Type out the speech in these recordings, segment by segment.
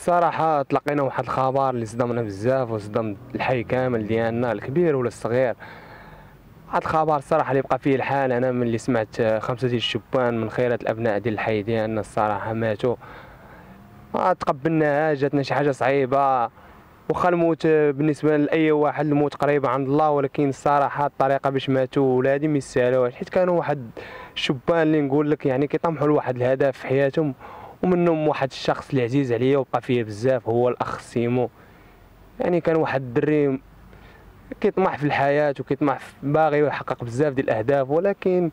الصراحه تلقينا واحد الخبر اللي صدمنا بزاف وصدم الحي كامل ديالنا الكبير ولا الصغير. هاد الخبر الصراحه اللي بقى فيه الحال، انا ملي سمعت 5 ديال الشبان من خيرات الابناء ديال الحي ديالنا الصراحه ماتوا، ما تقبلناها، جاتنا شي حاجه صعيبه. واخا الموت بالنسبه لاي واحد الموت قريب عند الله، ولكن الصراحه الطريقه باش ماتوا ولادي ما يستاهلوهاش، حيت كانوا واحد الشبان اللي نقول لك يعني كيطمحوا لواحد الهدف في حياتهم، ومنهم واحد الشخص اللي عزيز عليا وبقى فيه بزاف هو الاخ سيمو. يعني كان واحد الدري كيطمح في الحياه وكيطمح باغي يحقق بزاف ديال الاهداف، ولكن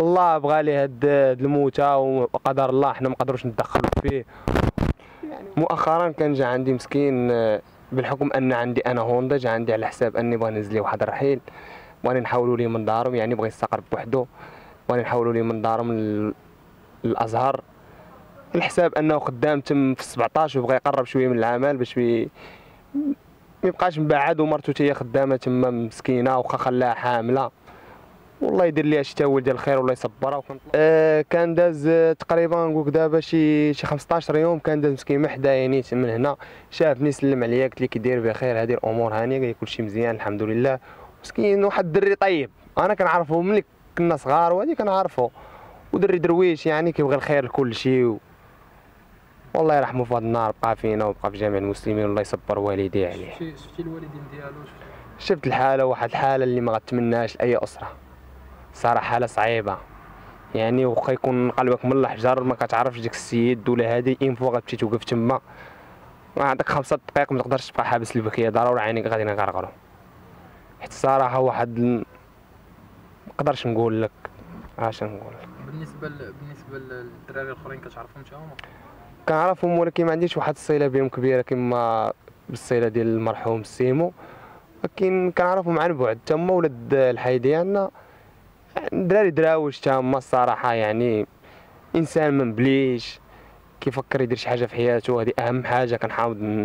الله بغى ليه هاد الموتة وقدر الله، حنا ما نقدروش نتدخلوا فيه. مؤخرا كان جا عندي مسكين، بالحكم ان عندي انا هوندا، جا عندي على حساب اني بغا نهز ليه واحد الرحيل، بغا نحاولوا ليه من دارهم، يعني بغا يستقر بوحدو، بغا نحاولوا ليه من دارهم للازهر، الحساب انه خدام تم في 17 وبغى يقرب شويه من العمل باش ما يبقاش مبعد، ومرته حتى هي خدامه تما مسكينه واخا خلاها حامله، والله يدير ليها شي تاويل ديال الخير والله يصبرها. كان داز تقريبا نقولك دابا شي 15 يوم، كان داز مسكين من حدا يعني من هنا، شافني سلم عليا قلت لي كيداير بخير، هذه الامور هانيه، قال لي كلشي مزيان الحمد لله. مسكين واحد الدري طيب، انا كنعرفه ملي كنا صغار، وهادي كنعرفه، ودري درويش يعني كيبغي الخير لكلشي، والله يرحمه في هاد النهار، بقى فينا وبقى في جميع المسلمين، والله يصبر والديه عليه. شفتي الوالدين ديالو؟ شفت الحاله، واحد الحاله اللي ما غتمناهاش لاي اسره صراحه، حاله صعيبه يعني، واخا يكون قلبك من الحجر ما كتعرفش ديك السيد ولا هادي، اين فوا غتمشي توقف تما عندك 5 دقائق ما تقدرش تبقى حابس البكيه، ضروري عينيك غادي نغرغرو، حيت الصراحه واحد ما نقدرش نقول لك اش نقول لك. بالنسبه للدراري الاخرين كتعرفهم انت هما؟ كنعرفهم ولكن ما عنديش واحد الصله بهم كبيره كما بالصله ديال المرحوم سيمو، ولكن كنعرفهم عن بعد. تما ولاد الحي ديالنا دراري دراوش تما الصراحه، يعني انسان ما مبليش كيفكر يدير شي حاجه في حياته، هذه اهم حاجه كنحاول